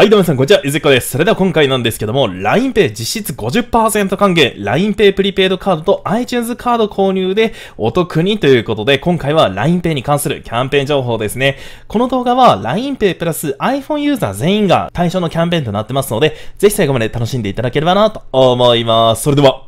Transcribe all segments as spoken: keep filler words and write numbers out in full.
はいどうも皆さんこんにちは、ゆずきこです。それでは今回なんですけども、ラインペイ 実質 ごじゅっパーセント 還元、ラインペイ プリペイドカードと iTunes カード購入でお得にということで、今回は ラインペイ に関するキャンペーン情報ですね。この動画は ラインペイ プラス iPhone ユーザー全員が対象のキャンペーンとなってますので、ぜひ最後まで楽しんでいただければなと思います。それでは、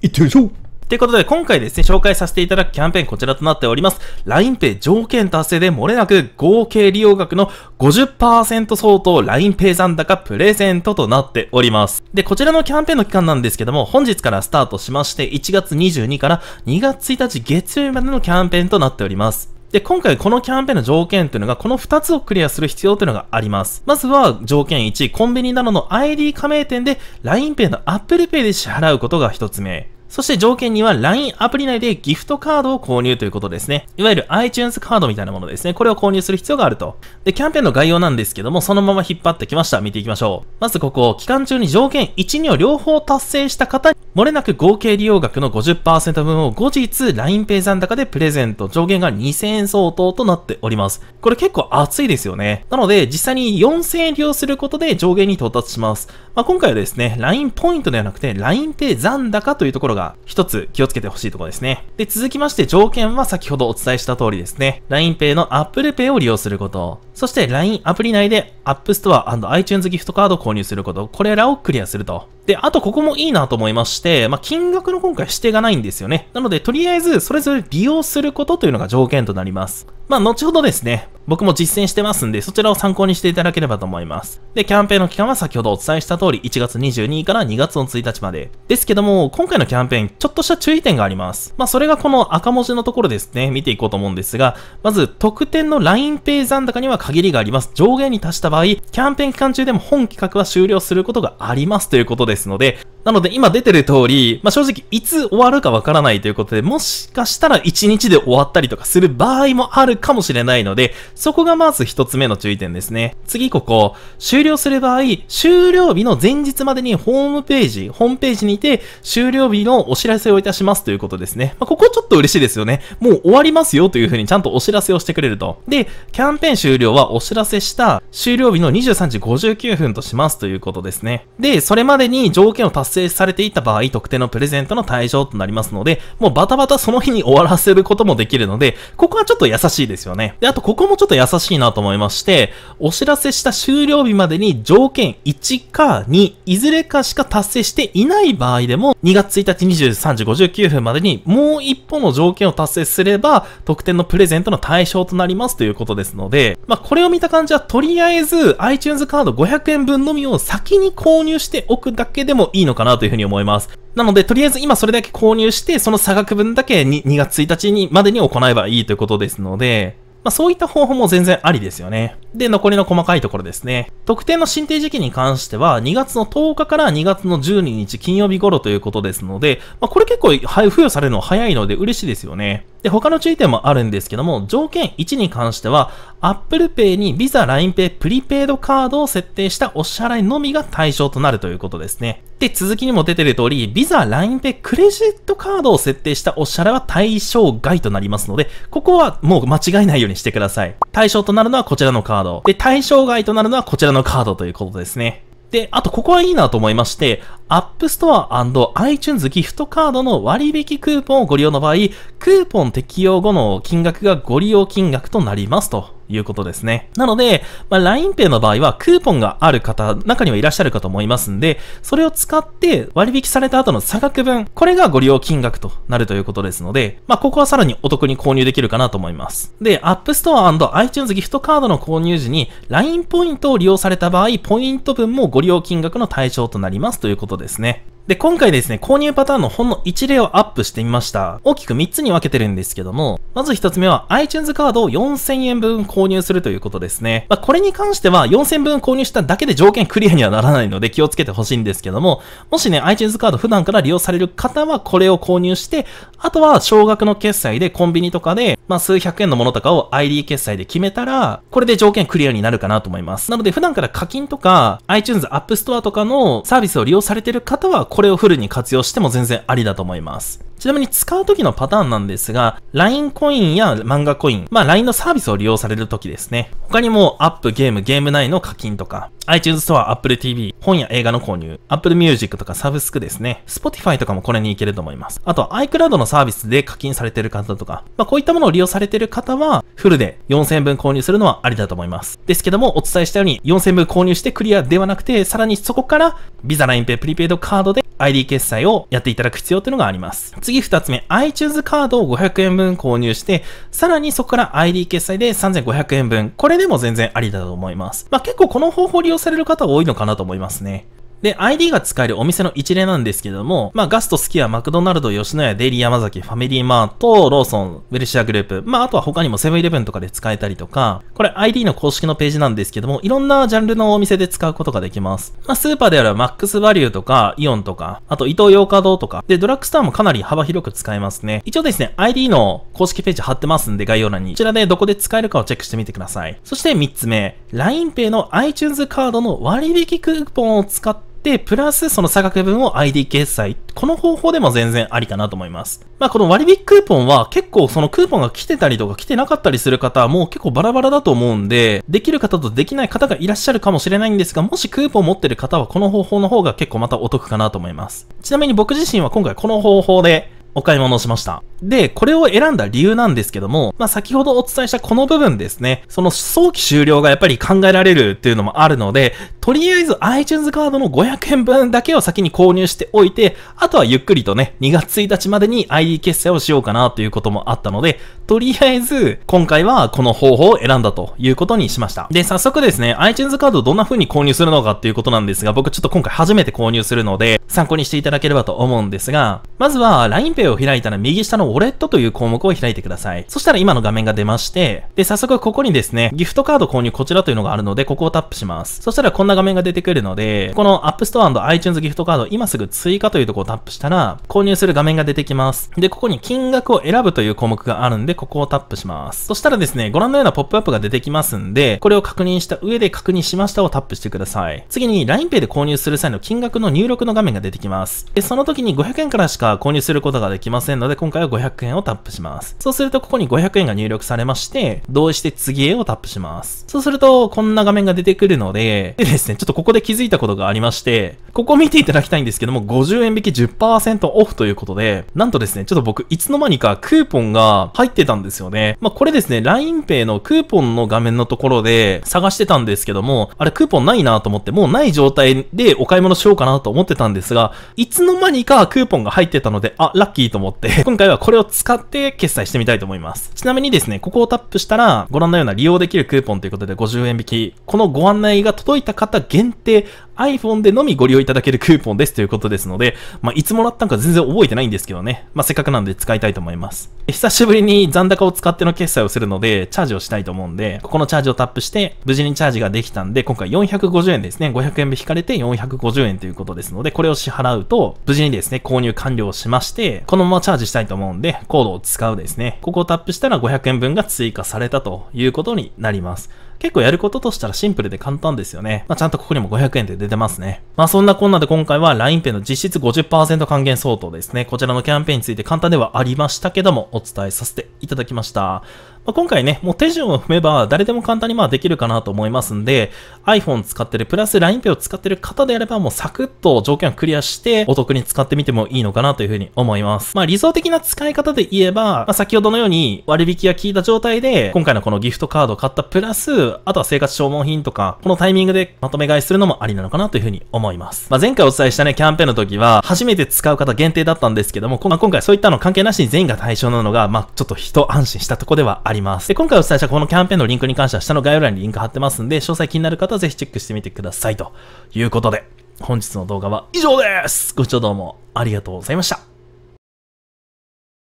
いってみましょうということで、今回ですね、紹介させていただくキャンペーンこちらとなっております。ラインペイ 条件達成で漏れなく合計利用額の ごじゅっパーセント 相当 ラインペイ 残高プレゼントとなっております。で、こちらのキャンペーンの期間なんですけども、本日からスタートしまして、いちがつにじゅうににちからにがつついたち月曜日までのキャンペーンとなっております。で、今回このキャンペーンの条件というのが、このふたつをクリアする必要というのがあります。まずは条件いち、コンビニなどの アイディー 加盟店で ラインペイ の Apple Pay で支払うことがひとつめ。そして条件には ライン アプリ内でギフトカードを購入ということですね。いわゆる iTunes カードみたいなものですね。これを購入する必要があると。で、キャンペーンの概要なんですけども、そのまま引っ張ってきました。見ていきましょう。まずここ、期間中に条件いち、にを両方達成した方に、漏れなく合計利用額の ごじゅっパーセント 分を後日 ラインペイ 残高でプレゼント。上限がにせんえん相当となっております。これ結構熱いですよね。なので、実際によんせんえん利用することで上限に到達します。まあ、今回はですね、ライン ポイントではなくて、ラインペイ 残高というところが一つ気をつけてほしいところですね。で、続きまして条件は先ほどお伝えした通りですね。ラインペイ の Apple Pay を利用すること。そして ライン アプリ内で App Store アイチューンズ ギフトカードを購入すること。これらをクリアすると。で、あとここもいいなと思いまして、まあ、金額の今回指定がないんですよね。なので、とりあえずそれぞれ利用することというのが条件となります。まあ、後ほどですね、僕も実践してますんで、そちらを参考にしていただければと思います。で、キャンペーンの期間は先ほどお伝えした通り、いちがつにじゅうににちからにがつついたちまで。ですけども、今回のキャンペーン、ちょっとした注意点があります。まあ、それがこの赤文字のところですね、見ていこうと思うんですが、まず、特典の ラインペイ 残高には限りがあります。上限に達した場合、キャンペーン期間中でも本企画は終了することがありますということです。ですので、なので今出てる通り、まあ、正直いつ終わるかわからないということで、もしかしたらいちにちで終わったりとかする場合もあるかもしれないので、そこがまずひとつめの注意点ですね。次ここ、終了する場合、終了日の前日までにホームページ、ホームページにて終了日のお知らせをいたしますということですね。まあ、ここちょっと嬉しいですよね。もう終わりますよというふうにちゃんとお知らせをしてくれると。で、キャンペーン終了はお知らせした終了日のにじゅうさんじごじゅうきゅうふんとしますということですね。で、それまでに条件を達成されていた場合、特定のプレゼントの対象となりますので、もうバタバタその日に終わらせることもできるので、ここはちょっと優しいですよね。で、あとここもちょっと優しいなと思いまして、お知らせした終了日までに条件いちかに、いずれかしか達成していない場合でも、にがつついたちにじゅうさんじごじゅうきゅうふんまでにもう一歩の条件を達成すれば、特典のプレゼントの対象となりますということですので、まあ、これを見た感じは、とりあえず iTunes カードごひゃくえんぶんのみを先に購入しておくだけでもいいのかなというふうに思います。なので、とりあえず今それだけ購入して、その差額分だけににがつついたちにまでに行えばいいということですので、まあ、そういった方法も全然ありですよね。で、残りの細かいところですね。特典の申請時期に関しては、にがつのとおかからにがつのじゅうににち金曜日頃ということですので、まあ、これ結構付与されるの早いので嬉しいですよね。で、他の注意点もあるんですけども、条件いちに関しては、Apple Pay に Visa、ラインペイ、プリペイドカードを設定したお支払いのみが対象となるということですね。で、続きにも出てる通り、Visa、ラインペイ、クレジットカードを設定したお支払いは対象外となりますので、ここはもう間違いないようにしてください。対象となるのはこちらのカード。で、対象外となるのはこちらのカードということですね。で、あとここはいいなと思いまして、App Store &iTunes ギフトカードの割引クーポンをご利用の場合、クーポン適用後の金額がご利用金額となりますということですね。なので、まあ、ラインペイ の場合はクーポンがある方、中にはいらっしゃるかと思いますんで、それを使って割引された後の差額分、これがご利用金額となるということですので、まあ、ここはさらにお得に購入できるかなと思います。で、App Store アイチューンズ ギフトカードの購入時に ライン ポイントを利用された場合、ポイント分もご利用金額の対象となりますということですね。で、今回ですね、購入パターンのほんの一例をアップしてみました。大きくみっつに分けてるんですけども、まずひとつめは iTunes カードをよんせんえんぶん購入するということですね。まあ、これに関してはよんせんえんぶん購入しただけで条件クリアにはならないので気をつけてほしいんですけども、もしね、iTunes カード普段から利用される方はこれを購入して、あとは少額の決済でコンビニとかで、まあ、数百円のものとかを アイディー 決済で決めたら、これで条件クリアになるかなと思います。なので普段から課金とか、iTunes App Store とかのサービスを利用されてる方は、これをフルに活用しても全然ありだと思います。ちなみに使う時のパターンなんですが、ライン コインや漫画コイン、まあ ライン のサービスを利用される時ですね。他にも App、ゲーム、ゲーム内の課金とか、iTunes Store、Apple ティーブイ、本や映画の購入、Apple Music とかサブスクですね。Spotify とかもこれに行けると思います。あとは iCloud のサービスで課金されている方とか、まあこういったものを利用されている方は、フルでよんせんえんぶん購入するのはありだと思います。ですけども、お伝えしたようによんせんえんぶん購入してクリアではなくて、さらにそこから、Visa、ライン Pay、プリペイドカードで アイディー 決済をやっていただく必要というのがあります。次ふたつめ、iTunes カードをごひゃくえんぶん購入して、さらにそこから アイディー 決済でさんぜんごひゃくえんぶん。これでも全然ありだと思います。まあ結構この方法を利用される方多いのかなと思いますね。で、アイディー が使えるお店の一例なんですけども、まあ、ガスト、スキヤ、マクドナルド、吉野家、デイリー、山崎、ファミリーマート、ローソン、ウェルシアグループ、まあ、あとは他にもセブンイレブンとかで使えたりとか、これ アイディー の公式のページなんですけども、いろんなジャンルのお店で使うことができます。まあ、スーパーであればマックスバリューとか、イオンとか、あとイトーヨーカドーとか、で、ドラッグストアもかなり幅広く使えますね。一応ですね、アイディー の公式ページ貼ってますんで、概要欄に、こちらでどこで使えるかをチェックしてみてください。そしてみっつめ、ラインペイ の iTunes カードの割引クーポンを使って、で、プラスその差額分を アイディー 決済。この方法でも全然ありかなと思います。まあこの割引クーポンは結構そのクーポンが来てたりとか来てなかったりする方はもう結構バラバラだと思うんで、できる方とできない方がいらっしゃるかもしれないんですが、もしクーポン持ってる方はこの方法の方が結構またお得かなと思います。ちなみに僕自身は今回この方法でお買い物をしました。で、これを選んだ理由なんですけども、まあ、先ほどお伝えしたこの部分ですね、その早期終了がやっぱり考えられるっていうのもあるので、とりあえず iTunes カードのごひゃくえんぶんだけを先に購入しておいて、あとはゆっくりとね、にがつついたちまでに アイディー 決済をしようかなということもあったので、とりあえず今回はこの方法を選んだということにしました。で、早速ですね、iTunes カードをどんな風に購入するのかっていうことなんですが、僕ちょっと今回初めて購入するので、参考にしていただければと思うんですが、まずは ラインペイを開いたら右下のウォレットという項目を開いてください。そしたら今の画面が出まして、で、早速ここにですね、ギフトカード購入こちらというのがあるので、ここをタップします。そしたらこんな画面が出てくるので、この App Store アイチューンズ ギフトカード今すぐ追加というところをタップしたら、購入する画面が出てきます。で、ここに金額を選ぶという項目があるんで、ここをタップします。そしたらですね、ご覧のようなポップアップが出てきますんで、これを確認した上で確認しましたをタップしてください。次に ラインペイ で購入する際の金額の入力の画面が出てきます。で、その時にごひゃくえんからしか購入することができませんので、今回はごひゃくえんをタップします。そうすると、ここにごひゃくえんが入力されまして、同意して次へをタップします。そうすると、こんな画面が出てくるので、でですね、ちょっとここで気づいたことがありまして、ここ見ていただきたいんですけども、ごじゅうえんびき じゅっパーセント オフということで、なんとですね、ちょっと僕、いつの間にかクーポンが入ってたんですよね。まあ、これですね、ラインペイ のクーポンの画面のところで探してたんですけども、あれ、クーポンないなと思って、もうない状態でお買い物しようかなと思ってたんですが、いつの間にかクーポンが入ってたので、あ、ラッキーと思って、今回はこれを使って決済してみたいと思います。ちなみにですね、ここをタップしたら、ご覧のような利用できるクーポンということでごじゅうえんびき。このご案内が届いた方限定、iPhone でのみご利用いただけるクーポンですということですので、まあ、いつもらったのか全然覚えてないんですけどね。まあ、せっかくなんで使いたいと思います。久しぶりに残高を使っての決済をするので、チャージをしたいと思うんで、ここのチャージをタップして、無事にチャージができたんで、今回よんひゃくごじゅうえんですね。ごひゃくえんぶん引かれてよんひゃくごじゅうえんということですので、これを支払うと、無事にですね、購入完了しまして、このままチャージしたいと思うんで、コードを使うですね。ここをタップしたらごひゃくえんぶんが追加されたということになります。結構やることとしたらシンプルで簡単ですよね。まあ、ちゃんとここにもごひゃくえんって出てますね。まあ、そんなこんなで今回は ラインペイ の実質 ごじゅっパーセント 還元相当ですね。こちらのキャンペーンについて簡単ではありましたけども、お伝えさせていただきました。まあ、今回ね、もう手順を踏めば誰でも簡単にまあできるかなと思いますんで、iPhone 使ってるプラス ラインペイ を使ってる方であればもうサクッと条件をクリアしてお得に使ってみてもいいのかなというふうに思います。まあ、理想的な使い方で言えば、まあ、先ほどのように割引が効いた状態で、今回のこのギフトカードを買ったプラス、あとは生活消耗品とか、このタイミングでまとめ買いするのもありなのかなというふうに思います。まあ、前回お伝えしたね、キャンペーンの時は、初めて使う方限定だったんですけども、まあ、今回そういったの関係なしに全員が対象なのが、まあ、ちょっと一安心したとこではあります。で、今回お伝えしたこのキャンペーンのリンクに関しては、下の概要欄にリンク貼ってますんで、詳細気になる方はぜひチェックしてみてください。ということで、本日の動画は以上です。ご視聴どうもありがとうございました。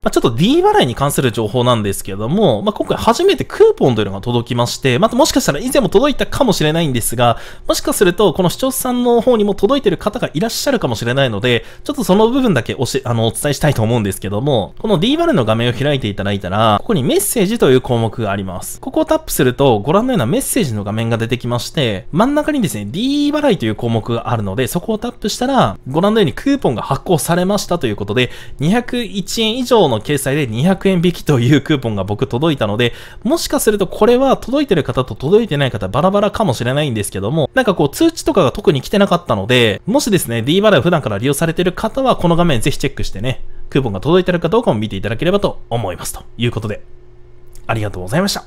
まあ、ちょっと D 払いに関する情報なんですけれども、まあ、今回初めてクーポンというのが届きまして、またもしかしたら以前も届いたかもしれないんですが、もしかするとこの視聴者さんの方にも届いている方がいらっしゃるかもしれないので、ちょっとその部分だけおし、あの、お伝えしたいと思うんですけども、この D 払いの画面を開いていただいたら、ここにメッセージという項目があります。ここをタップするとご覧のようなメッセージの画面が出てきまして、真ん中にですね、D 払いという項目があるので、そこをタップしたら、ご覧のようにクーポンが発行されましたということで、にひゃくいちえん以上の決済でにひゃくえん引きというクーポンが僕届いたので、もしかするとこれは届いてる方と届いてない方バラバラかもしれないんですけども、なんかこう通知とかが特に来てなかったので、もしですね、D 払いを普段から利用されてる方はこの画面ぜひチェックしてね、クーポンが届いてるかどうかも見ていただければと思いますということで、ありがとうございました。